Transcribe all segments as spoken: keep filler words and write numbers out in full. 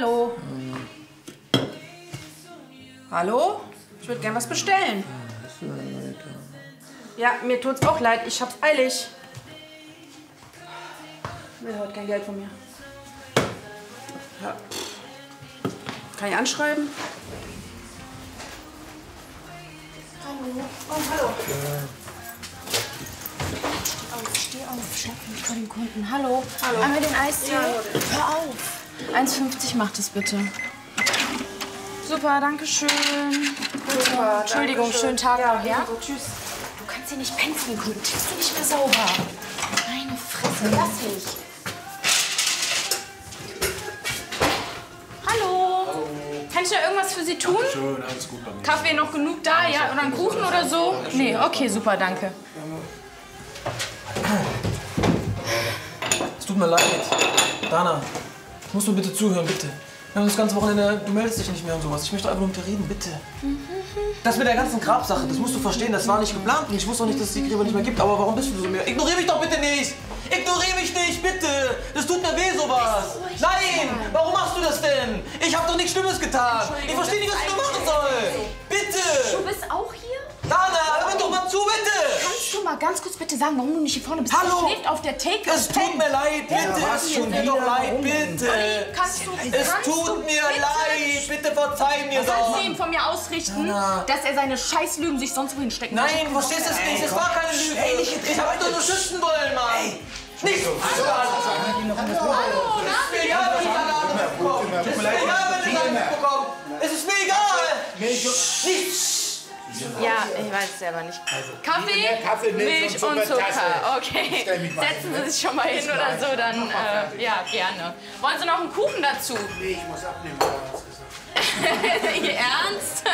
Hallo. Hm. Hallo? Ich würde gerne was bestellen. Ja, mir tut's auch leid. Ich hab's eilig. Ich will heute kein Geld von mir. Ja. Kann ich anschreiben? Hallo. Oh, hallo. Oh, steh auf. Schau nicht vor den Kunden. Hallo. Hallo. Haben wir den Eistee? Ja, hör auf. eins fünfzig macht es bitte. Super, danke schön. Super, Entschuldigung, danke schön. Schönen Tag noch, ja? Also, tschüss. Du kannst hier nicht penseln, Kunden. Du bist nicht mehr sauber. Meine Fresse, lass mich. Hallo. Hallo. Kann ich da irgendwas für Sie tun? Schön, alles gut bei mir. Kaffee noch genug da, ja? ja? Oder einen Kuchen oder so? Nee, okay, super, danke. Es tut mir leid. Dana, musst du bitte zuhören, bitte. Wir haben das ganze Wochenende, du meldest dich nicht mehr und sowas. Ich möchte einfach nur mit dir reden, bitte. Das mit der ganzen Grabsache, das musst du verstehen, das war nicht geplant. Ich wusste auch nicht, dass es die Gräber nicht mehr gibt, aber warum bist du so mehr? Ignoriere mich doch bitte nicht! Ignoriere mich nicht, bitte! Das tut mir weh, sowas! Nein! Warum machst du das denn? Ich habe doch nichts Schlimmes getan! Ich verstehe nicht, was ich nur machen soll! Bitte! Du bist auch hier? Dana, hör doch mal zu, bitte! Kannst du mal ganz kurz bitte sagen, warum du nicht hier vorne bist? Hallo! Du schläfst auf der Theke. Es tut mir leid, bitte! Ja, es tut mir doch leid, bitte! Olli, kannst du, es kannst tut mir bitte leid, bitte verzeih mir das! Du kannst ihm von mir ausrichten, Dana, dass er seine Scheißlügen sich sonst wohin stecken kann. Nein, du verstehst es nicht, es war keine Lüge! Ey, ich ich hab nur schützen wollen, Mann! Ey. Nicht so! Hallo! Hallo! Hallo! Hallo! Ich habe den Salat bekommen! Ich habe den Salat bekommen! Es ist mir egal! Nichts! Ja, ich weiß es selber nicht. Also, Kaffee, Kaffee, Milch, Milch und, und Zucker. Zucker. Okay, setzen Sie sich schon mal hin oder so, dann äh, ja, gerne. Wollen Sie noch einen Kuchen dazu? Nee, ich muss abnehmen. Ihr Ernst?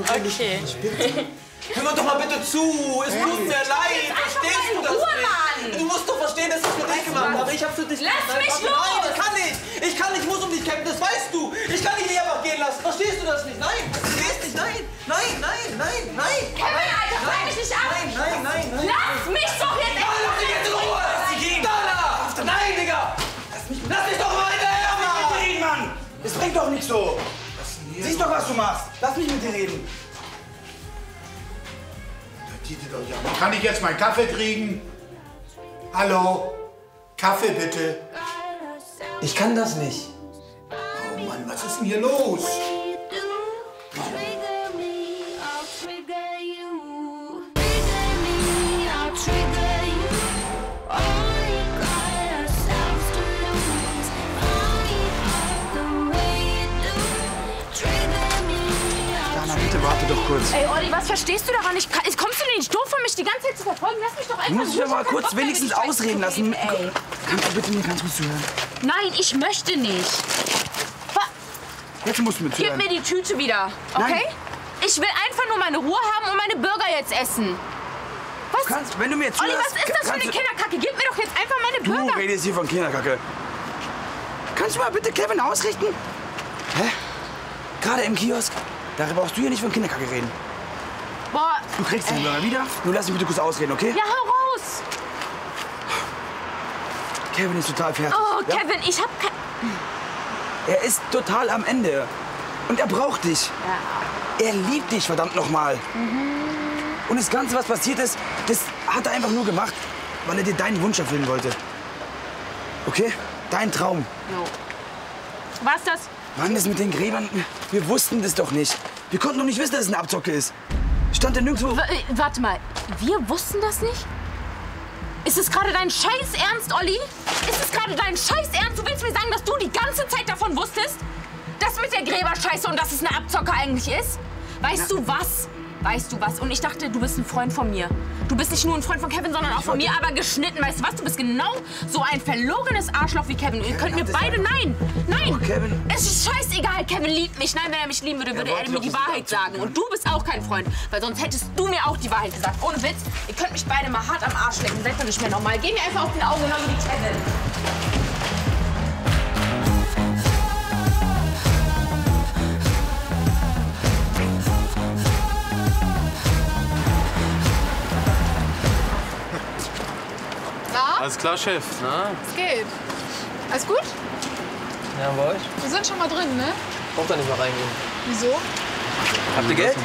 Okay. Hör mir doch mal bitte zu, es tut mir leid. Verstehst du das nicht? Du musst doch verstehen, dass ich es für dich gemacht habe, aber ich habe für dich gemacht. Lass mich los! Nein, das kann ich! Ich kann nicht, muss um dich kämpfen, das weißt du! Ich kann dich nicht einfach gehen lassen, verstehst du das nicht? Nein, verstehst nicht, nein! Nein, nein, nein, nein! Kevin, Alter, freu mich nicht ab! Nein, nein, nein, nein! Lass mich doch jetzt endlich! Lass mich jetzt in Ruhe! Lass mich gehen! Nein, Digga! Lass mich doch mal hinterher, Mann! Lass mich mit dir reden, Mann! Es bringt doch nicht so! Siehst doch, was du machst! Lass mich mit dir reden! Kann ich jetzt meinen Kaffee kriegen? Hallo? Kaffee bitte. Ich kann das nicht. Oh Mann, was ist denn hier los? Warte doch kurz. Ey, Olli, was verstehst du daran? Ich, ich kommst du nicht doof von mich die ganze Zeit zu verfolgen? Lass mich doch einfach... Muss ich mir mal kurz wenigstens ausreden lassen. Ey. Kannst du bitte mir ganz kurz zuhören? Nein, ich möchte nicht. Jetzt musst du mir zuhören. Gib mir die Tüte wieder, okay? Nein. Ich will einfach nur meine Ruhe haben und meine Burger jetzt essen. Was? Du kannst, wenn du mir jetzt zuhörst, Olli, was ist das für eine Kinderkacke? Gib mir doch jetzt einfach meine Burger. Du redest hier von Kinderkacke. Kannst du mal bitte Kevin ausrichten? Hä? Gerade im Kiosk? Darüber brauchst du hier nicht von Kinderkacke reden. Boah. Du kriegst den Burger wieder. Nur lass mich bitte kurz ausreden, okay? Ja, hau raus! Kevin ist total fertig. Oh, ja? Kevin, ich hab kein... Er ist total am Ende. Und er braucht dich. Ja. Er liebt dich, verdammt nochmal. Mhm. Und das Ganze, was passiert ist, das hat er einfach nur gemacht, weil er dir deinen Wunsch erfüllen wollte. Okay? Dein Traum. No. War's das? Mann, das mit den Gräbern, wir wussten das doch nicht. Wir konnten doch nicht wissen, dass es eine Abzocke ist. Stand denn nirgendwo... W warte mal, wir wussten das nicht? Ist es gerade dein Scheiß Ernst, Olli? Ist es gerade dein Scheiß Ernst? Du willst mir sagen, dass du die ganze Zeit davon wusstest? Das mit der Gräberscheiße und dass es eine Abzocke eigentlich ist? Weißt Na. du was? Weißt du was? Und ich dachte, du bist ein Freund von mir. Du bist nicht nur ein Freund von Kevin, sondern auch von mir, aber geschnitten. Weißt du was? Du bist genau so ein verlogenes Arschloch wie Kevin. Ihr könnt mir beide... Nein! Nein! Es ist scheißegal. Kevin liebt mich. Nein, wenn er mich lieben würde, würde er mir die Wahrheit sagen. Und du bist auch kein Freund, weil sonst hättest du mir auch die Wahrheit gesagt. Ohne Witz, ihr könnt mich beide mal hart am Arsch lecken. Seid doch nicht mehr normal. Geh mir einfach auf den Augen und hör mir die Kevin. Alles klar, Chef, ne? Es geht. Alles gut? Ja, bei euch? Wir sind schon mal drin, ne? Braucht da nicht mal reingehen. Wieso? Habt ihr Geld?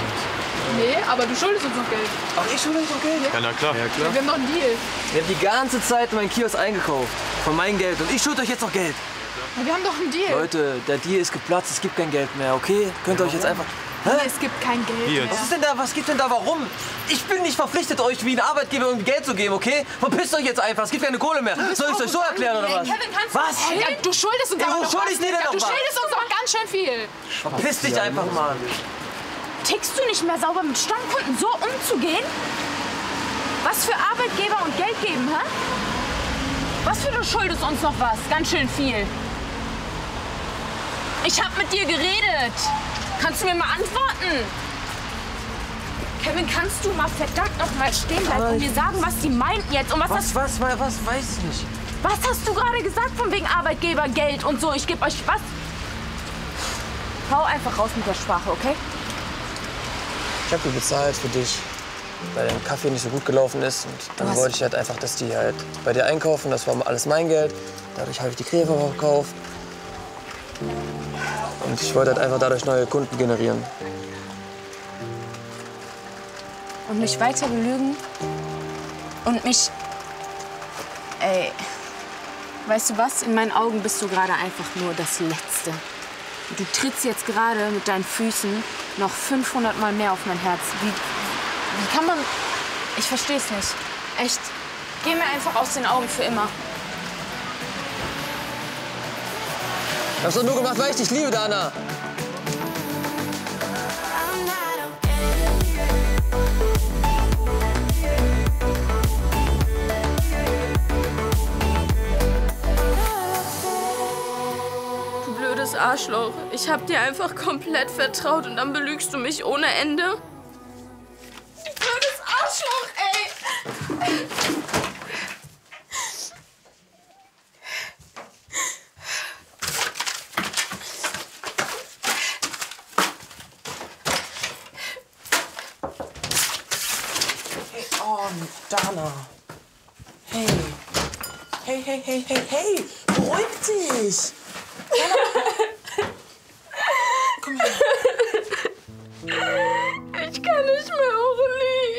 Nee, aber du schuldest uns noch Geld. Ach, ich schulde uns noch Geld? Ja, na klar. Ja, klar. Wir haben noch einen Deal. Ihr habt die ganze Zeit meinen Kiosk eingekauft. Von meinem Geld. Und ich schulde euch jetzt noch Geld. Ja, wir haben doch einen Deal. Leute, der Deal ist geplatzt. Es gibt kein Geld mehr, okay? Könnt ihr euch jetzt einfach... Hä? Es gibt kein Geld mehr. Was ist denn da? Was gibt's denn da? Warum? Ich bin nicht verpflichtet, euch wie ein Arbeitgeber irgendwie Geld zu geben, okay? Verpisst euch jetzt einfach. Es gibt keine Kohle mehr. Soll ich es euch so erklären oder was? Kevin, kannst du was? Hey, ja, du schuldest uns ja, aber noch schuldest was. Ja, du schuldest uns noch ganz schön viel. Verpiss dich einfach mal. Tickst du nicht mehr sauber mit Stammkunden so umzugehen? Was für Arbeitgeber und Geld geben, hä? Was für du schuldest uns noch was? Ganz schön viel. Ich hab mit dir geredet. Kannst du mir mal antworten? Kevin, kannst du mal verdammt noch mal stehen bleiben und mir sagen, was die meinten jetzt? Und was, was, hast, was, was, was weiß ich nicht. Was hast du gerade gesagt von wegen Arbeitgebergeld und so? Ich gebe euch was. Hau einfach raus mit der Sprache, okay? Ich habe bezahlt für dich, weil dein Kaffee nicht so gut gelaufen ist. Und dann was? wollte ich halt einfach, dass die halt bei dir einkaufen. Das war alles mein Geld. Dadurch habe ich die Kräfe verkauft. Und ich wollte halt einfach dadurch neue Kunden generieren. Und mich weiter belügen. Und mich... Ey... Weißt du was? In meinen Augen bist du gerade einfach nur das Letzte. Du trittst jetzt gerade mit deinen Füßen noch fünfhundert Mal mehr auf mein Herz. Wie, wie kann man... Ich verstehe es nicht. Echt. Geh mir einfach aus den Augen für immer. Ich hab's doch nur gemacht, weil ich dich liebe, Dana. Du blödes Arschloch. Ich hab dir einfach komplett vertraut und dann belügst du mich ohne Ende. Du blödes Arschloch, ey! Dana. Hey. Hey, hey, hey, hey, hey. Beruhig dich. Dana. Komm her. Ich kann nicht mehr, Aurelie.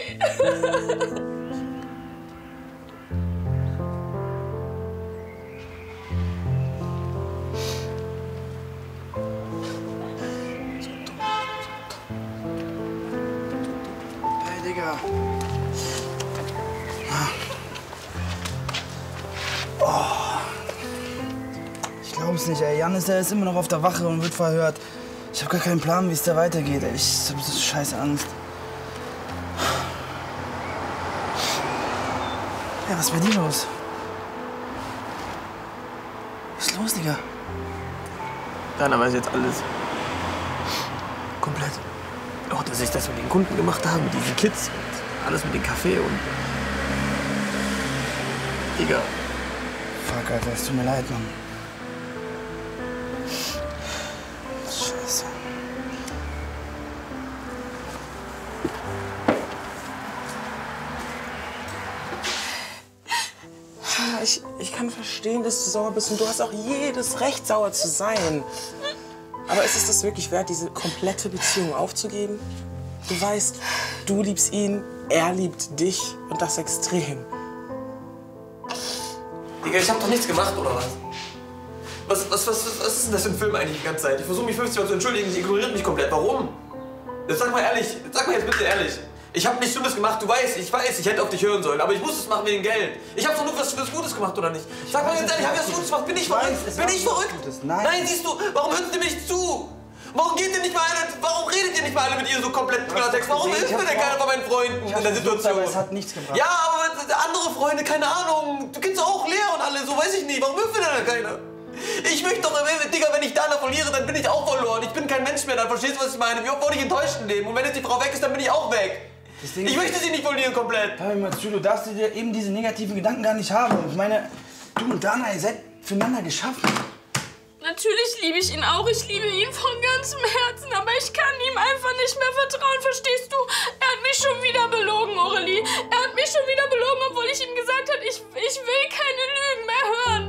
Hey, Digga. Nicht, ey. Jan ist, der ist immer noch auf der Wache und wird verhört. Ich habe gar keinen Plan, wie es da weitergeht. Ey. Ich habe so scheiße Angst. Ja, was ist bei dir los? Was ist los, Digga? Dana weiß jetzt alles. Komplett. Auch, dass ich das mit den Kunden gemacht habe, mit diesen Kids. Und alles mit dem Kaffee und... Digga. Fuck, Alter, es tut mir leid, Mann. Ich, ich kann verstehen, dass du sauer bist und du hast auch jedes Recht, sauer zu sein. Aber ist es das wirklich wert, diese komplette Beziehung aufzugeben? Du weißt, du liebst ihn, er liebt dich und das extrem. Digga, ich hab doch nichts gemacht, oder was? Was, was, was, was ist denn das für ein Film eigentlich die ganze Zeit? Ich versuche mich fünfzig Mal zu entschuldigen, sie ignoriert mich komplett. Warum? Jetzt sag mal ehrlich, sag mal jetzt bitte ehrlich. Ich hab nichts Dummes gemacht, du weißt, ich weiß, ich hätte auf dich hören sollen, aber ich muss es machen wegen Geld. Ich hab's doch nur was, was Gutes gemacht, oder nicht? Sag mal ganz ehrlich, hab ich was Gutes gemacht? Bin ich verrückt? Bin ich verrückt? Nein. Nein, siehst du, warum hörst du mir nicht zu? Warum geht ihr nicht mal alle, warum redet ihr nicht mal alle mit ihr so komplett Klartext? Warum hilft mir denn keiner von meinen Freunden in der Situation? Aber es hat nichts gebracht. Ja, aber andere Freunde, keine Ahnung, du kennst auch Lea und alle, so weiß ich nicht, warum hilft mir denn da keiner? Ich möchte doch, Digga, wenn ich Dana verliere, dann bin ich auch verloren. Ich bin kein Mensch mehr, dann verstehst du, was ich meine. Wie oft wurde ich enttäuscht im Leben? Und wenn jetzt die Frau weg ist, dann bin ich auch weg. Ich möchte sie nicht verlieren komplett. Hör mal zu, du darfst dir eben diese negativen Gedanken gar nicht haben. Ich meine, du und Dana, ihr seid füreinander geschaffen. Natürlich liebe ich ihn auch. Ich liebe ihn von ganzem Herzen. Aber ich kann ihm einfach nicht mehr vertrauen, verstehst du? Er hat mich schon wieder belogen, Aurelie. Er hat mich schon wieder belogen, obwohl ich ihm gesagt habe, ich, ich will keine Lügen mehr hören.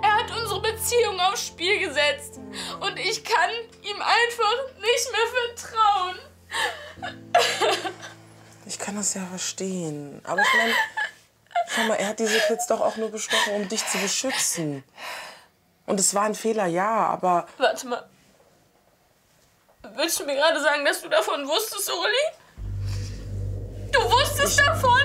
Er hat unsere Beziehung aufs Spiel gesetzt. Ich kann ihm einfach nicht mehr vertrauen. Ich kann das ja verstehen. Aber ich meine, schau mal, er hat diese Kids doch auch nur bestochen, um dich zu beschützen. Und es war ein Fehler, ja, aber... Warte mal. Willst du mir gerade sagen, dass du davon wusstest, Olli? Du wusstest ich davon?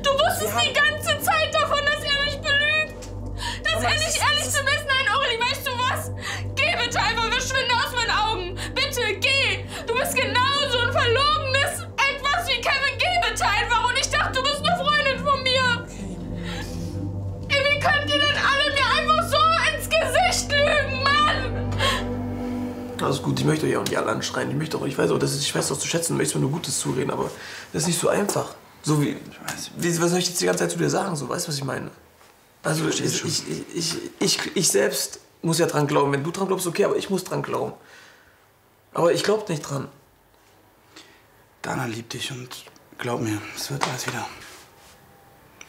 Du wusstest die ganze Zeit davon, dass er mich belügt? Dass aber er nicht ist, ehrlich ist, zu mir ist? Nein, Olli, weißt du was? Geh bitte einfach, verschwinde aus meinen Augen. Bitte, geh. Du bist genauso ein verlogenes Etwas wie Kevin. Geh bitte einfach. Und ich dachte, du bist eine Freundin von mir. Ey, wie könnt ihr denn alle mir einfach so ins Gesicht lügen, Mann? Alles gut, ich möchte euch auch nicht alle anschreien. Ich möchte auch, ich weiß auch, dass ich weiß auch zu schätzen, möchte mir nur Gutes zureden, aber das ist nicht so einfach. So wie, wie, was soll ich jetzt die ganze Zeit zu dir sagen? So, weißt du, was ich meine? Also ich, ich, ich, ich, ich, ich selbst muss ja dran glauben. Wenn du dran glaubst, okay, aber ich muss dran glauben. Aber ich glaube nicht dran. Dana liebt dich und glaub mir, es wird alles wieder.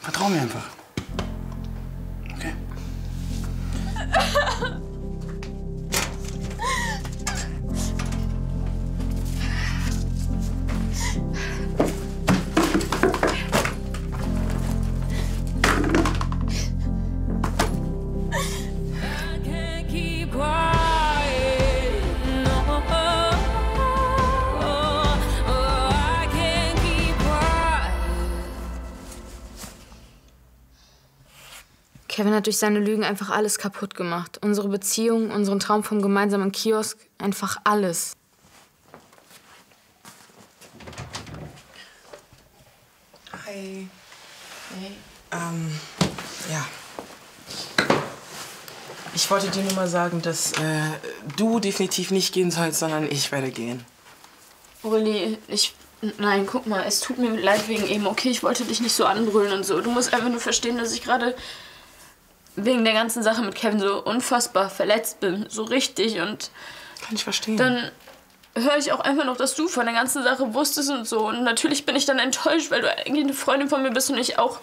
Vertrau mir einfach. Okay? Kevin hat durch seine Lügen einfach alles kaputt gemacht. Unsere Beziehung, unseren Traum vom gemeinsamen Kiosk, einfach alles. Hi. Hey. Ähm, ja. Ich wollte dir nur mal sagen, dass äh, du definitiv nicht gehen sollst, sondern ich werde gehen. Aurelie, ich... Nein, guck mal, es tut mir leid wegen ihm. Okay, ich wollte dich nicht so anbrüllen und so. Du musst einfach nur verstehen, dass ich gerade... wegen der ganzen Sache mit Kevin so unfassbar verletzt bin, so richtig und... Kann ich verstehen. Dann höre ich auch einfach noch, dass du von der ganzen Sache wusstest und so. Und natürlich bin ich dann enttäuscht, weil du eigentlich eine Freundin von mir bist und ich auch...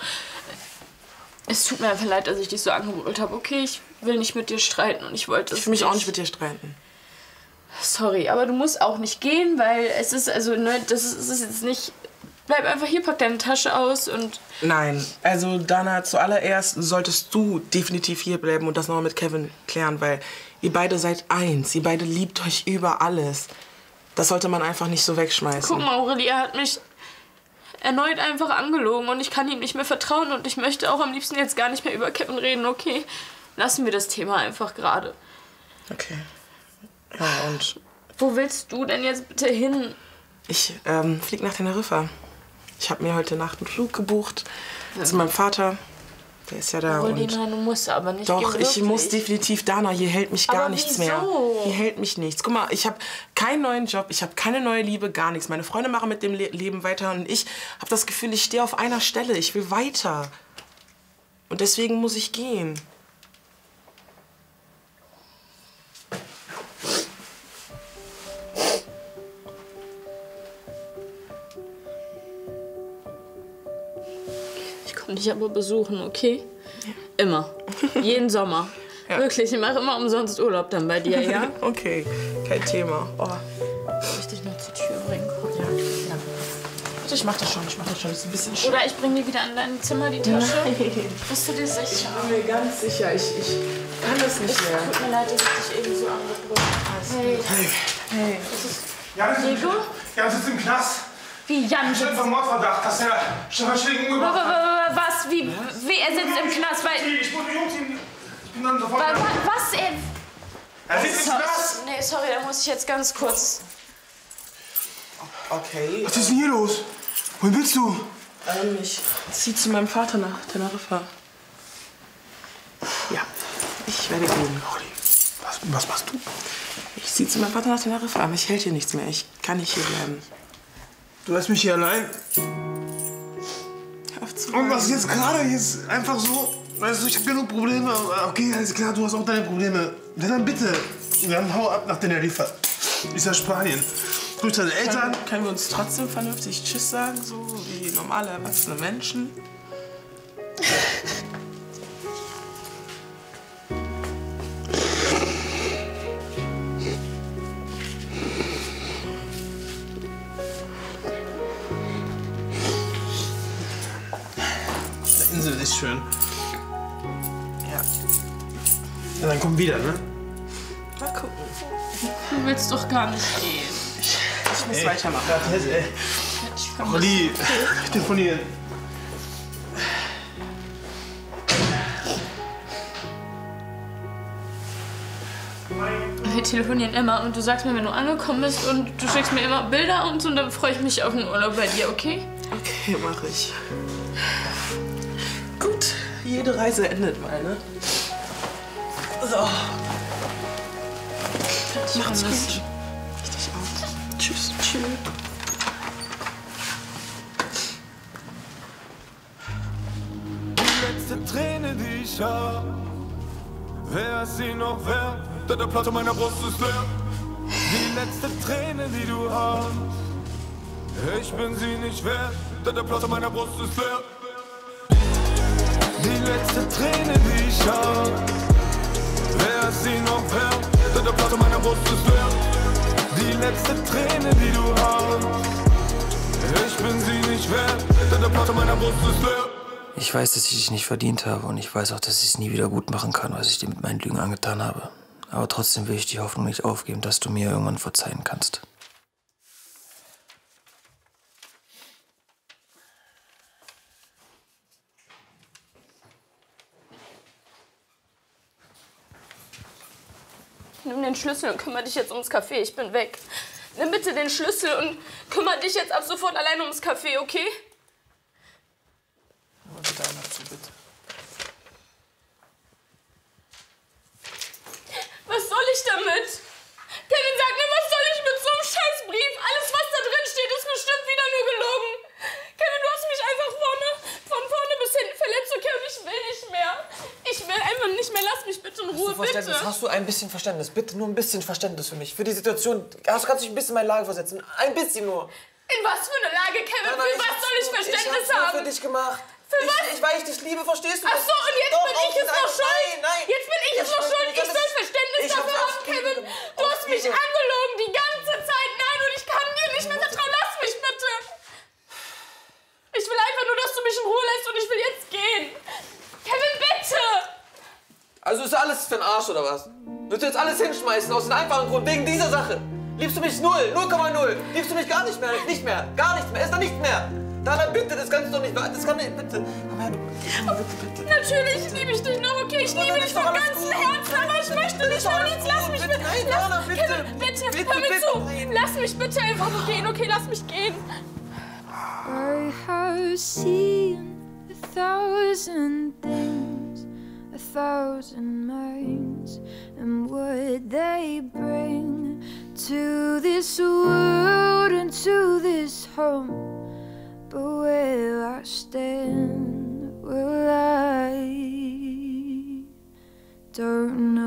Es tut mir einfach leid, dass ich dich so angebrüllt habe. Okay, ich will nicht mit dir streiten und ich wollte es Ich will mich nicht. auch nicht mit dir streiten. Sorry, aber du musst auch nicht gehen, weil es ist, also, ne, das ist, es ist jetzt nicht... Bleib einfach hier, pack deine Tasche aus und... Nein, also Dana, zuallererst solltest du definitiv hier bleiben und das nochmal mit Kevin klären, weil ihr beide seid eins, ihr beide liebt euch über alles. Das sollte man einfach nicht so wegschmeißen. Guck mal, Aurelie, er hat mich erneut einfach angelogen und ich kann ihm nicht mehr vertrauen und ich möchte auch am liebsten jetzt gar nicht mehr über Kevin reden, okay? Lassen wir das Thema einfach gerade. Okay. Ja, und... Wo willst du denn jetzt bitte hin? Ich ähm, flieg nach Teneriffa. Ich habe mir heute Nacht einen Flug gebucht ja. zu meinem Vater. Der ist ja da. Aurelie, nein, du musst aber nicht. Doch, ich muss definitiv, Dana, hier hält mich gar aber nichts wieso? mehr. Hier hält mich nichts. Guck mal, ich habe keinen neuen Job, ich habe keine neue Liebe, gar nichts. Meine Freunde machen mit dem Le Leben weiter und ich habe das Gefühl, ich stehe auf einer Stelle. Ich will weiter. Und deswegen muss ich gehen. Und ich aber besuchen, okay? Ja. Immer. Jeden Sommer. Ja. Wirklich, ich mache immer umsonst Urlaub dann bei dir, ja? Okay, kein Thema. Oh. Soll ich dich noch zur Tür bringen? Ja. ja. Ich mach das schon, ich mach das schon. Das ist ein bisschen schön. Oder ich bringe dir wieder an dein Zimmer die Tasche. Nein. Bist du dir sicher? Ich bin mir ganz sicher, ich, ich kann das nicht ich, mehr. Es tut mir leid, dass ich dich eben so angebrüllt habe. Hey. Hey. Das ist Jan, ist Diego? Jan sitzt im Knast. Wie Jan sitzt? Vom Mordverdacht, dass er schon verschwiegen umgebracht hat. Was? Wie, wie? Er sitzt im Knast, weil... Ich wurde jung, ich bin dann sofort... Weil, was? Er, er sitzt im Knast? Nee, sorry, da muss ich jetzt ganz kurz... Okay. Was ist denn hier los? Wohin willst du? Ähm, ich zieh zu meinem Vater nach Teneriffa. Ja, ich werde gehen. Was, was machst du? Ich zieh zu meinem Vater nach Teneriffa. Mich hält hier nichts mehr. Ich kann nicht hier bleiben. Du lässt mich hier allein? Und was jetzt gerade ist, einfach so, weißt du, ich hab genug Probleme. Okay, alles klar, du hast auch deine Probleme. Wenn dann bitte, dann hau ab nach Tenerife. Ist ja Spanien. Grüß deine Eltern. Können, können wir uns trotzdem vernünftig Tschüss sagen, so wie normale erwachsene Menschen? Insel ist schön. Ja. Ja, dann komm wieder, ne? Mal gucken. Du willst doch gar nicht gehen. Ich, ich muss ey, weitermachen. Das, ey. Ich kann Olli, telefonieren. Wir telefonieren immer und du sagst mir, wenn du angekommen bist, und du schickst mir immer Bilder und so, und dann freue ich mich auf den Urlaub bei dir, okay? Okay, mache ich. Gut, jede Reise endet mal, ne? So. Macht's gut. Richtig aus. Tschüss. Tschüss. Die letzte Träne, die ich hab, wer ist sie noch wert? Denn der Platz an meiner Brust ist leer. Die letzte Träne, die du hast, ich bin sie nicht wert. Denn der Platz an meiner Brust ist leer. Die letzte Träne, die ich hab, wer ist sie noch wert? Denn der Platz an meiner Brust ist leer. Die letzte Träne, die du hast, ich bin sie nicht wert. Denn der Platz an meiner Brust ist leer. Ich weiß, dass ich es nicht verdient habe, und ich weiß auch, dass ich es nie wieder gut machen kann, was ich dir mit meinen Lügen angetan habe. Aber trotzdem will ich die Hoffnung nicht aufgeben, dass du mir irgendwann verzeihen kannst. Nimm den Schlüssel und kümmere dich jetzt ums Café. Ich bin weg. Nimm bitte den Schlüssel und kümmere dich jetzt ab sofort alleine ums Café, okay? Dana zu, bitte. Was soll ich damit? Kevin, sag mir, was soll ich mit so einem Scheißbrief? Alles, was da drin steht, ist bestimmt wieder nur gelogen. Kevin, du hast mich einfach vorne, von vorne bis hinten verletzt, okay? Und ich will nicht mehr. Ich will einfach nicht mehr. Lass mich bitte in Ruhe, bitte. Hast du ein bisschen Verständnis? Bitte nur ein bisschen Verständnis für mich. Für die Situation. Hast du kannst dich ein bisschen in meine Lage versetzen. Ein bisschen nur. In was für eine Lage, Kevin? Dana, für was soll ich Verständnis ich haben? Ich hab's nur für dich gemacht. Für was? Ich, ich, weil ich dich liebe, verstehst du? Ach so, und jetzt bin ich es noch schuld? Nein, nein. Jetzt bin ich es noch schuld. Ich soll Verständnis dafür haben, Kevin. Du hast mich angelogen die ganze Zeit. Nein, und ich kann dir nicht mehr vertrauen. Lass mich bitte. Ich will einfach nur, dass du mich in Ruhe lässt, und ich will jetzt gehen. Kevin, bitte. Also ist alles für den Arsch, oder was? Willst du jetzt alles hinschmeißen aus dem einfachen Grund, wegen dieser Sache? Liebst du mich null, null Komma null? Liebst du mich gar nicht mehr? Nicht mehr. Gar nichts mehr. Ist da nicht mehr. Dana, bitte, das kannst du doch nicht, das kann nicht, bitte. Aber bitte, bitte, bitte. Natürlich liebe ich dich noch, okay? Ich liebe dich von ganzem Herzen, aber ich möchte nicht hören. Jetzt lass mich bitte. Nein, Dana, bitte. Bitte, hör mir zu. Lass mich bitte einfach gehen, okay? Lass mich gehen. I have seen a thousand things, a thousand minds, and what they bring to this world and to this home. But will I stand? Will I? Don't know.